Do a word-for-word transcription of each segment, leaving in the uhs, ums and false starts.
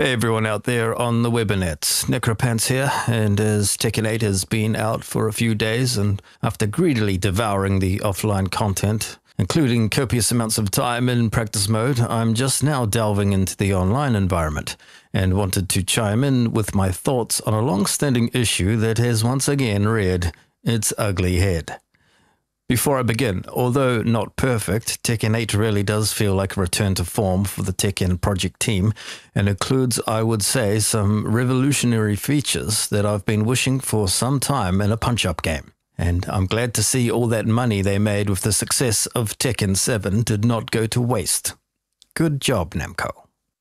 Hey everyone out there on the webinets, Necropants here, and as Tekken eight has been out for a few days and after greedily devouring the offline content, including copious amounts of time in practice mode, I'm just now delving into the online environment and wanted to chime in with my thoughts on a long-standing issue that has once again reared its ugly head. Before I begin, although not perfect, Tekken eight really does feel like a return to form for the Tekken project team and includes, I would say, some revolutionary features that I've been wishing for some time in a punch-up game. And I'm glad to see all that money they made with the success of Tekken seven did not go to waste. Good job, Namco.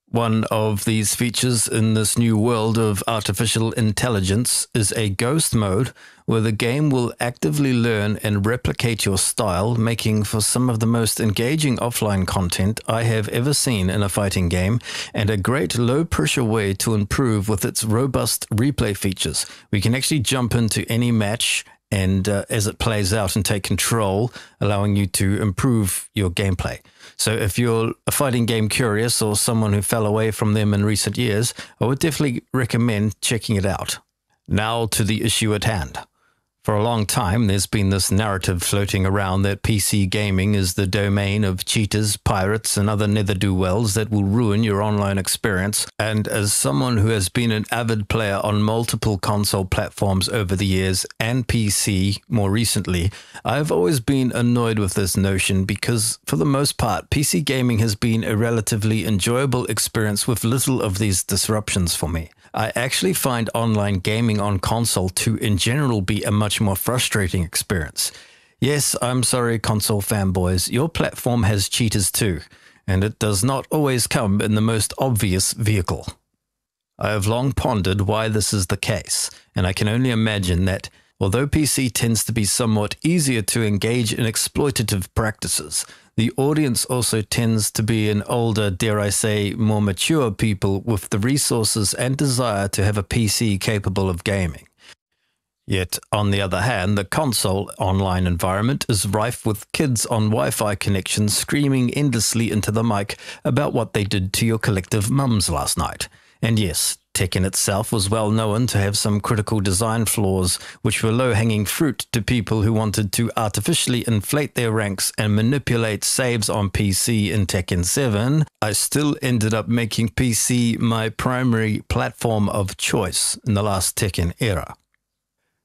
One of these features in this new world of artificial intelligence is a ghost mode where the game will actively learn and replicate your style, making for some of the most engaging offline content I have ever seen in a fighting game and a great low-pressure way to improve with its robust replay features. We can actually jump into any match and uh, as it plays out and take control, allowing you to improve your gameplay. So if you're a fighting game curious or someone who fell away from them in recent years, I would definitely recommend checking it out. Now to the issue at hand. For a long time, there's been this narrative floating around that P C gaming is the domain of cheaters, pirates, and other ne'er-do-wells that will ruin your online experience. And as someone who has been an avid player on multiple console platforms over the years, and P C more recently, I've always been annoyed with this notion because, for the most part, P C gaming has been a relatively enjoyable experience with little of these disruptions for me. I actually find online gaming on console to, in general, be a much more frustrating experience. Yes, I'm sorry, console fanboys, your platform has cheaters too, and it does not always come in the most obvious vehicle. I have long pondered why this is the case, and I can only imagine that, although P C tends to be somewhat easier to engage in exploitative practices, the audience also tends to be an older, dare I say, more mature people with the resources and desire to have a P C capable of gaming. Yet, on the other hand, the console online environment is rife with kids on Wi-Fi connections screaming endlessly into the mic about what they did to your collective mums last night. And yes, Tekken itself was well known to have some critical design flaws which were low-hanging fruit to people who wanted to artificially inflate their ranks and manipulate saves on P C in Tekken seven. I still ended up making P C my primary platform of choice in the last Tekken era.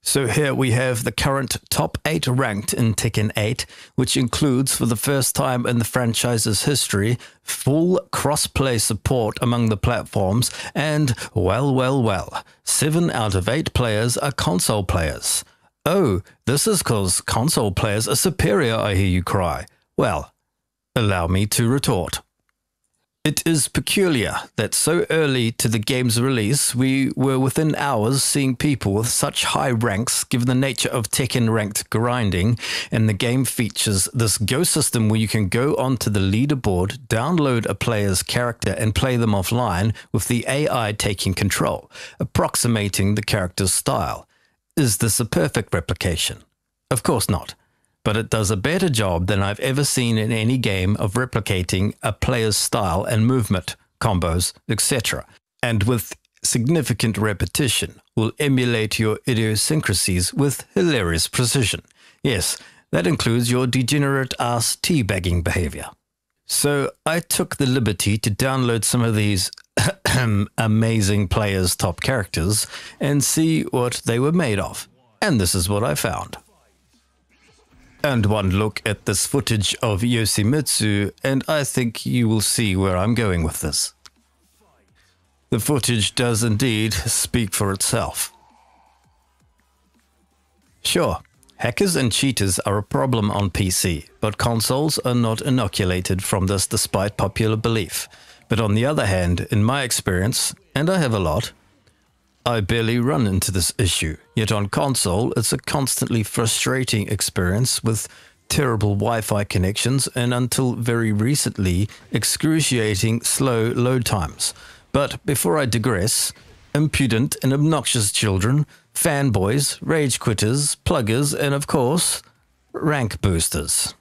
So here we have the current top eight ranked in Tekken eight, which includes, for the first time in the franchise's history, full cross-play support among the platforms, and, well, well, well, seven out of eight players are console players. Oh, this is 'cause console players are superior, I hear you cry. Well, allow me to retort. It is peculiar that so early to the game's release, we were within hours seeing people with such high ranks given the nature of Tekken ranked grinding, and the game features this Go system where you can go onto the leaderboard, download a player's character and play them offline with the A I taking control, approximating the character's style. Is this a perfect replication? Of course not. But it does a better job than I've ever seen in any game of replicating a player's style and movement, combos, et cetera. And with significant repetition, will emulate your idiosyncrasies with hilarious precision. Yes, that includes your degenerate ass teabagging behavior. So I took the liberty to download some of these amazing players' top characters and see what they were made of. And this is what I found. And one look at this footage of Yoshimitsu, and I think you will see where I'm going with this. The footage does indeed speak for itself. Sure, hackers and cheaters are a problem on P C, but consoles are not inoculated from this despite popular belief. But on the other hand, in my experience, and I have a lot, I barely run into this issue, yet on console it's a constantly frustrating experience with terrible Wi-Fi connections and, until very recently, excruciating slow load times. But before I digress, impudent and obnoxious children, fanboys, rage quitters, pluggers and, of course, rank boosters.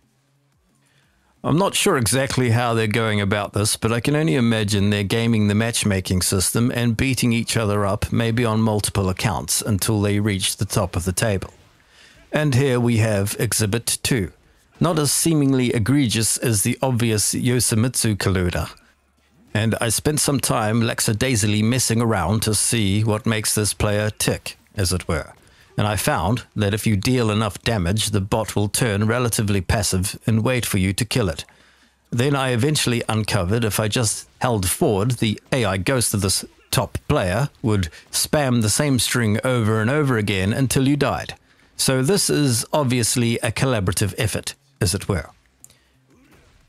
I'm not sure exactly how they're going about this, but I can only imagine they're gaming the matchmaking system and beating each other up, maybe on multiple accounts, until they reach the top of the table. And here we have Exhibit two. Not as seemingly egregious as the obvious Yoshimitsu Kaluda. And I spent some time lackadaisically messing around to see what makes this player tick, as it were. And I found that if you deal enough damage, the bot will turn relatively passive and wait for you to kill it. Then I eventually uncovered if I just held forward, the A I ghost of this top player would spam the same string over and over again until you died. So this is obviously a collaborative effort, as it were.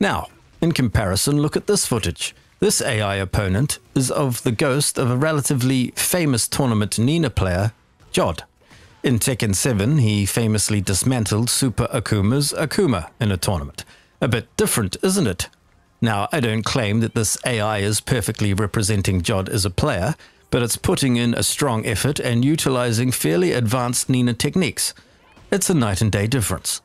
Now, in comparison, look at this footage. This A I opponent is of the ghost of a relatively famous tournament Nina player, Jod. In Tekken seven, he famously dismantled Super Akuma's Akuma in a tournament. A bit different, isn't it? Now, I don't claim that this A I is perfectly representing Jod as a player, but it's putting in a strong effort and utilizing fairly advanced Nina techniques. It's a night and day difference.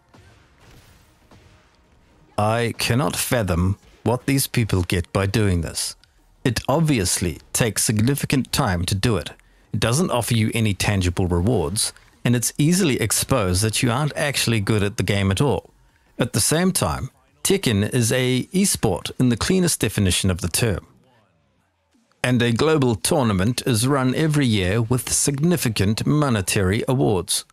I cannot fathom what these people get by doing this. It obviously takes significant time to do it. It doesn't offer you any tangible rewards, and it's easily exposed that you aren't actually good at the game at all. At the same time, Tekken is a esport in the cleanest definition of the term. And a global tournament is run every year with significant monetary awards.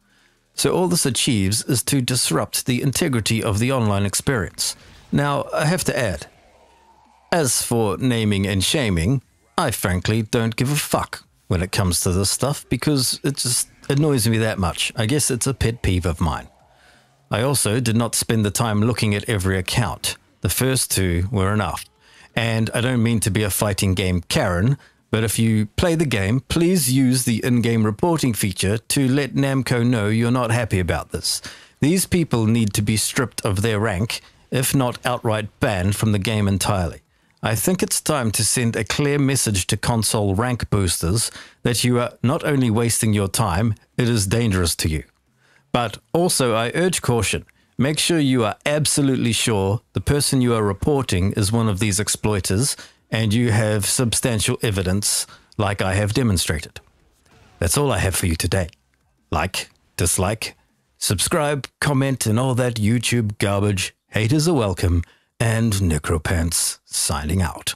So all this achieves is to disrupt the integrity of the online experience. Now, I have to add, as for naming and shaming, I frankly don't give a fuck when it comes to this stuff because it just annoys me that much. I guess it's a pet peeve of mine. I also did not spend the time looking at every account. The first two were enough. And I don't mean to be a fighting game Karen, but if you play the game, please use the in-game reporting feature to let Namco know you're not happy about this. These people need to be stripped of their rank, if not outright banned from the game entirely. I think it's time to send a clear message to console rank boosters that you are not only wasting your time, it is dangerous to you. But also I urge caution. Make sure you are absolutely sure the person you are reporting is one of these exploiters and you have substantial evidence like I have demonstrated. That's all I have for you today. Like, dislike, subscribe, comment and all that YouTube garbage. Haters are welcome and Necropants signing out.